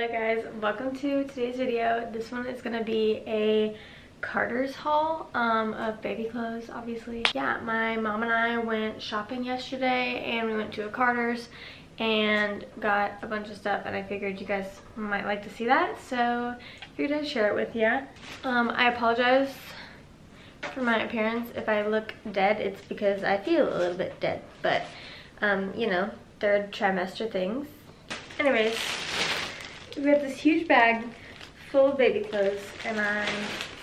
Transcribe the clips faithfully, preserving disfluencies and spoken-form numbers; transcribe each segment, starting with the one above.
Hello guys, welcome to today's video. This one is gonna be a Carter's haul um, of baby clothes, obviously. Yeah, my mom and I went shopping yesterday and we went to a Carter's and got a bunch of stuff, and I figured you guys might like to see that, so figured I'd share it with you. Um, I apologize for my appearance. If I look dead, it's because I feel a little bit dead, but um, you know, third trimester things. Anyways, we got this huge bag full of baby clothes, and I'm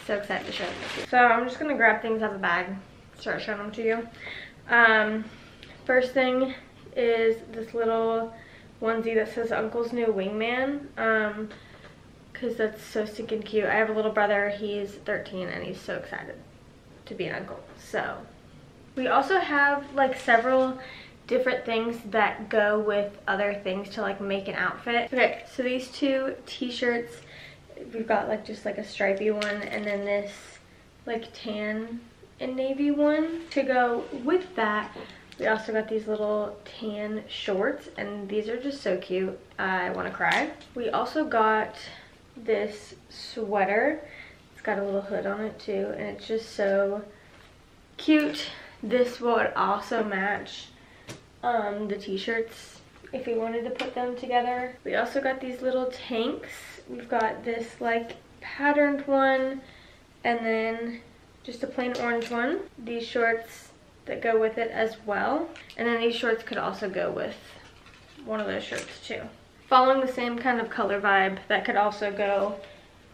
so excited to show them to you. So I'm just gonna grab things out of the bag, start showing them to you. Um, first thing is this little onesie that says Uncle's New Wingman, um, cause that's so stinking cute. I have a little brother, he's thirteen, and he's so excited to be an uncle. So we also have like several different things that go with other things to like make an outfit. Okay, so these two t-shirts, we've got like just like a stripy one and then this like tan and navy one to go with that. We also got these little tan shorts, and these are just so cute. I want to cry. We also got this sweater. It's got a little hood on it too, and it's just so cute. This would also match Um, the t-shirts if we wanted to put them together. We also got these little tanks. We've got this like patterned one and then just a plain orange one. These shorts that go with it as well. And then these shorts could also go with one of those shirts too. Following the same kind of color vibe, that could also go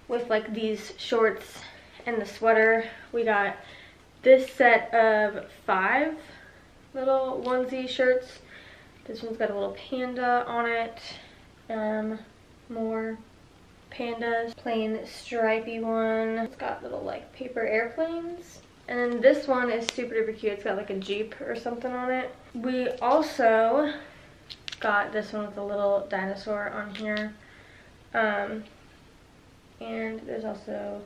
with like these shorts and the sweater. We got this set of five little onesie shirts. This one's got a little panda on it. Um, more pandas. Plain stripy one. It's got little like paper airplanes. And then this one is super duper cute. It's got like a Jeep or something on it. We also got this one with a little dinosaur on here. Um, and there's also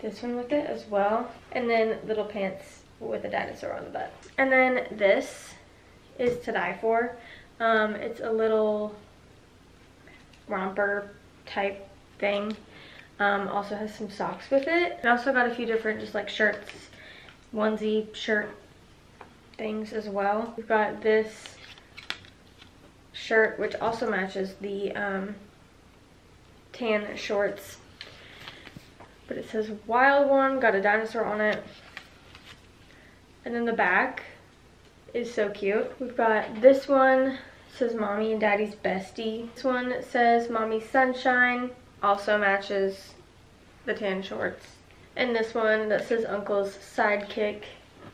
this one with it as well. And then little pants with a dinosaur on the butt. And then this is To Die For. Um, it's a little romper type thing. Um, also has some socks with it. I also got a few different just like shirts, onesie shirt things as well. We've got this shirt which also matches the um, tan shorts, but it says Wild One, got a dinosaur on it. And then the back is so cute. We've got this one says Mommy and Daddy's Bestie. This one says Mommy Sunshine, also matches the tan shorts. And this one that says Uncle's Sidekick.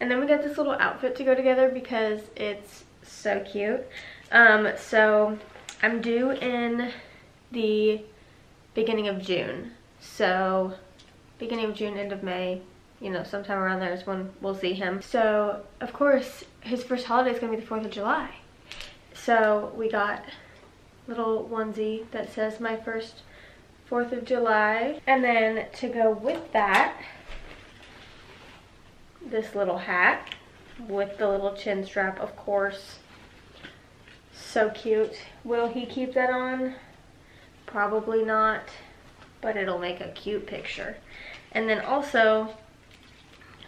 And then we got this little outfit to go together because it's so cute. Um, so I'm due in the beginning of June. So beginning of June, end of May. You know, sometime around there is when we'll see him. So, of course, his first holiday is going to be the fourth of July. So, we got little onesie that says my first fourth of July. And then, to go with that, this little hat with the little chin strap, of course. So cute. Will he keep that on? Probably not, but it'll make a cute picture. And then also,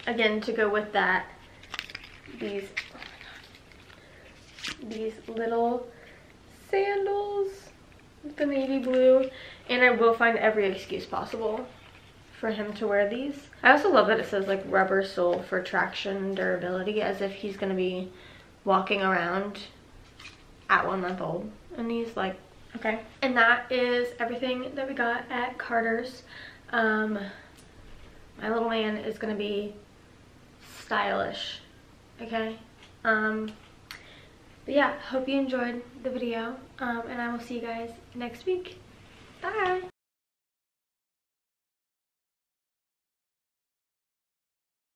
again, to go with that, these, oh my God, these little sandals with the navy blue. And I will find every excuse possible for him to wear these. I also love that it says like rubber sole for traction and durability, as if he's going to be walking around at one month old. And he's like, okay. And that is everything that we got at Carter's. Um, my little man is going to be stylish, okay? Um, but yeah, hope you enjoyed the video, um, and I will see you guys next week. Bye!